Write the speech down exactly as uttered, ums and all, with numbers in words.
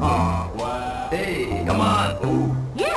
Ah, wow. Hey, come on. Ooh.